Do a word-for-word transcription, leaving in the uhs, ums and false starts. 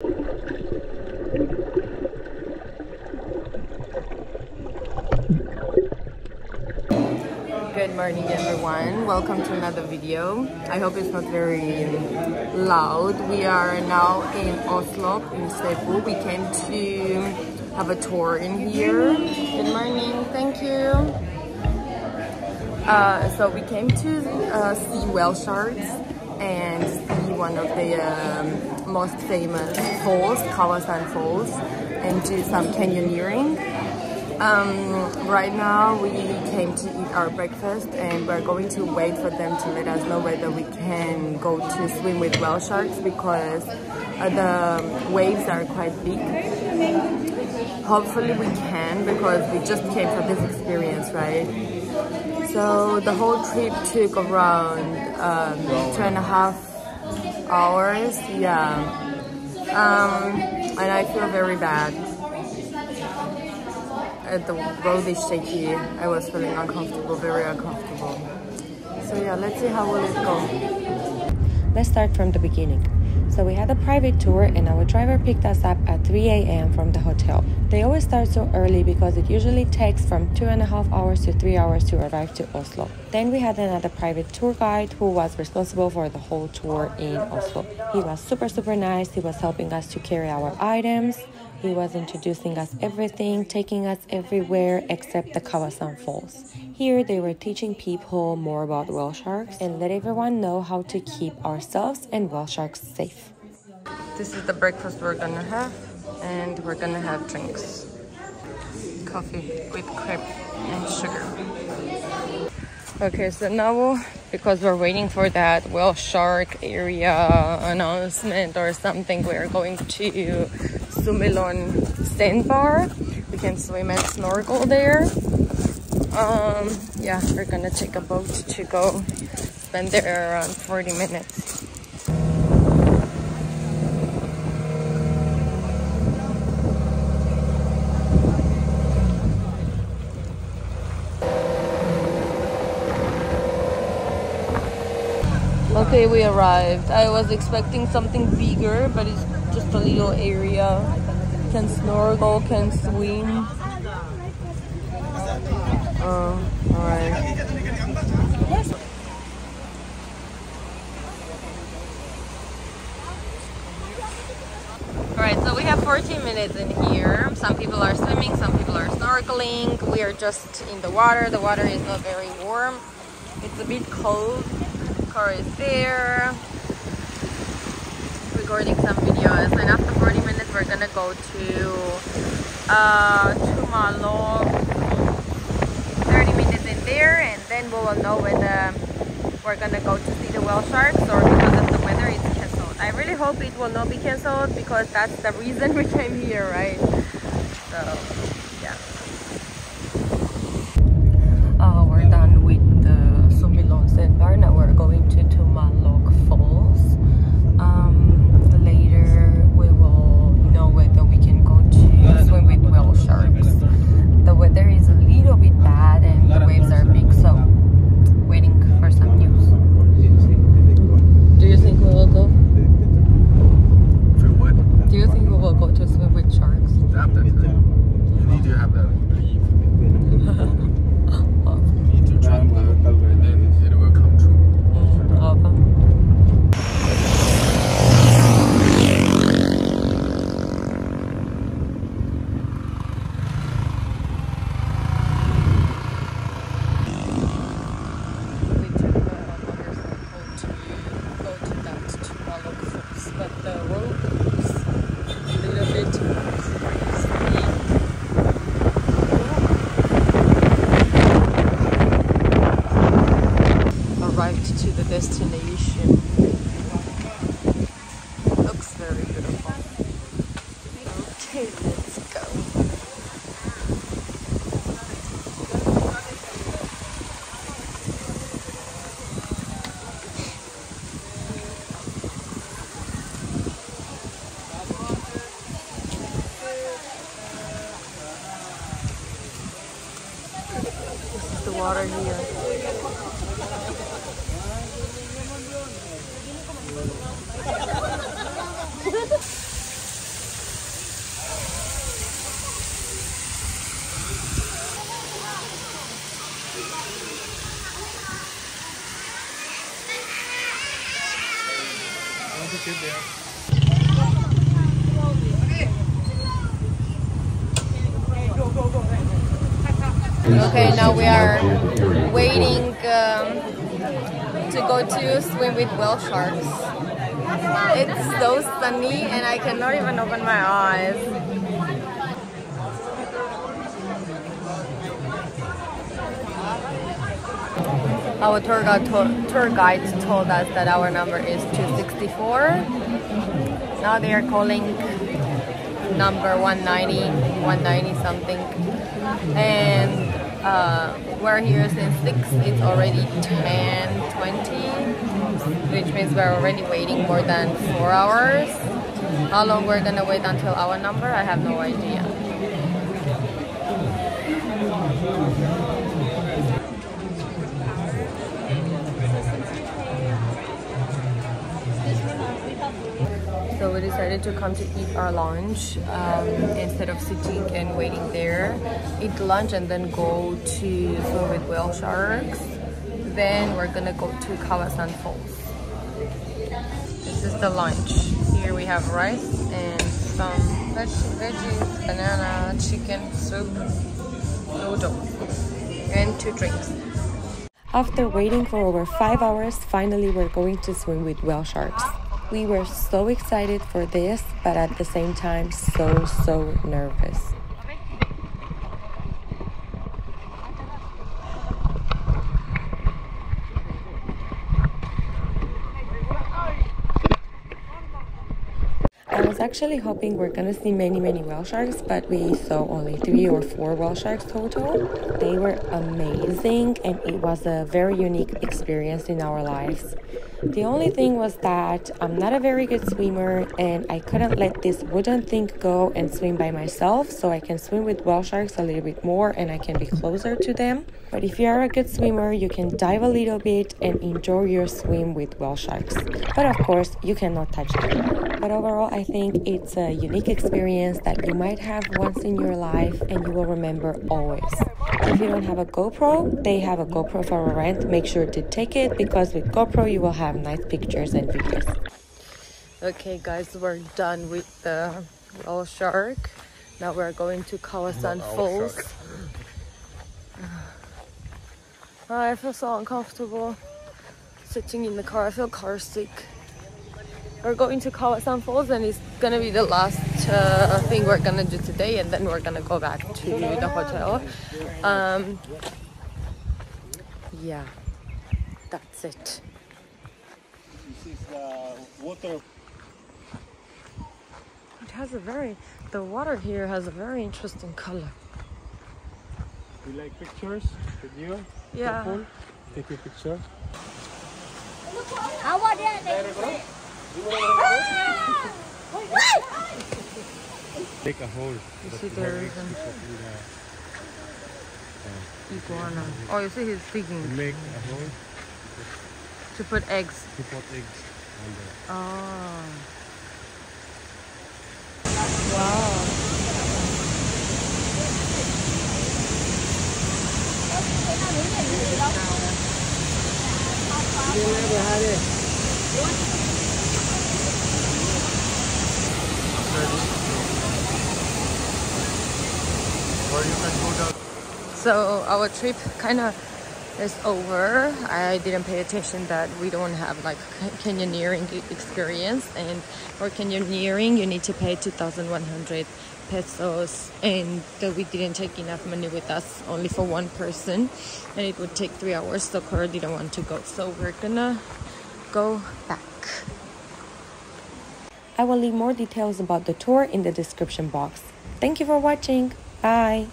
Good morning everyone, welcome to another video. I hope it's not very loud. We are now in Oslob in Cebu. We came to have a tour in here. Good morning, thank you. Uh, so we came to uh, see whale sharks and see one of the um, most famous falls, Kawasan Falls, and do some canyoneering. Um, right now we came to eat our breakfast and we're going to wait for them to let us know whether we can go to swim with whale sharks because uh, the waves are quite big. Hopefully we can because we just came for this experience, right? So the whole trip took around um, two and a half hours, yeah. Um, and I feel very bad. At the road is shaky. I was feeling uncomfortable, very uncomfortable. So yeah, let's see how will it go. Let's start from the beginning. So we had a private tour and our driver picked us up at three A M from the hotel. They always start so early because it usually takes from two and a half hours to three hours to arrive to Oslo. Then we had another private tour guide who was responsible for the whole tour in Oslo. He was super, super nice. He was helping us to carry our items. He was introducing us everything, taking us everywhere except the Kawasan Falls. Here they were teaching people more about whale sharks and let everyone know how to keep ourselves and whale sharks safe. This is the breakfast we're gonna have and we're gonna have drinks. Coffee with crepe and sugar. Okay, so now because we're waiting for that whale shark area announcement or something, we're going to Sumilon Sandbar. We can swim and snorkel there. Um, yeah, we're gonna take a boat to go spend there around forty minutes. Okay, we arrived. I was expecting something bigger, but it's just a little area. Can snorkel, can swim. Oh, alright. Alright, so we have fourteen minutes in here. Some people are swimming, some people are snorkeling. We are just in the water. The water is not very warm. It's a bit cold. Koro is there. Recording some videos, and after forty minutes we're gonna go to uh, Tumalog. thirty minutes in there, and then we will know whether we're gonna go to see the whale sharks or because of the weather it's cancelled. I really hope it will not be cancelled because that's the reason we came here, right? So yeah. Uh, we're done with the Sumilon Sandbar. Now we're going to Tumalog Falls. Um, destination. Looks very beautiful. Okay, let's go. This is the water here. good there. Okay, now we are waiting um, to go to swim with whale sharks. It's so sunny and I cannot even open my eyes. Our tour guide, to tour guide told us that our number is two sixty-four. Now they are calling number one ninety, one ninety something. And Uh, we're here since six, it's already ten twenty, which means we're already waiting more than four hours. How long we're gonna wait until our number, I have no idea. So we decided to come to eat our lunch um, instead of sitting and waiting there. Eat lunch and then go to swim with whale sharks. Then we're gonna go to Kawasan Falls. This is the lunch. Here we have rice and some veggies, banana, chicken, soup, noodles, and two drinks. After waiting for over five hours, finally we're going to swim with whale sharks. We were so excited for this, but at the same time, so, so nervous. I was actually hoping we're gonna see many, many whale sharks, but we saw only three or four whale sharks total. They were amazing, and it was a very unique experience in our lives. The only thing was that I'm not a very good swimmer and I couldn't let this wooden thing go and swim by myself, so I can swim with whale sharks a little bit more and I can be closer to them. But if you are a good swimmer, you can dive a little bit and enjoy your swim with whale sharks. But of course, you cannot touch them. But overall, I think it's a unique experience that you might have once in your life and you will remember always. If you don't have a GoPro, they have a GoPro for a rent. Make sure to take it, because with GoPro you will have nice pictures and videos. Okay guys, we're done with the whale shark. Now we're going to Kawasan Falls. Oh, I feel so uncomfortable sitting in the car. I feel car sick. We're going to Kawasan Falls and it's gonna be the last uh, thing we're gonna do today, and then we're gonna go back to the hotel. Um, yeah, that's it. This is the water. It has a very, the water here has a very interesting color. You like pictures? Did you? Yeah. Couple? Take your picture. How are they? Take a hole. You see there is an iguana. Oh, you see he's digging. Make a hole to put eggs. To put eggs. Oh. Wow. You never had it. So our trip kind of is over. I didn't pay attention that we don't have like canyoneering experience, and for canyoneering you need to pay two thousand one hundred pesos, and we didn't take enough money with us, only for one person, and it would take three hours, so Koro didn't want to go, so we're gonna go back. I will leave more details about the tour in the description box. Thank you for watching. Bye.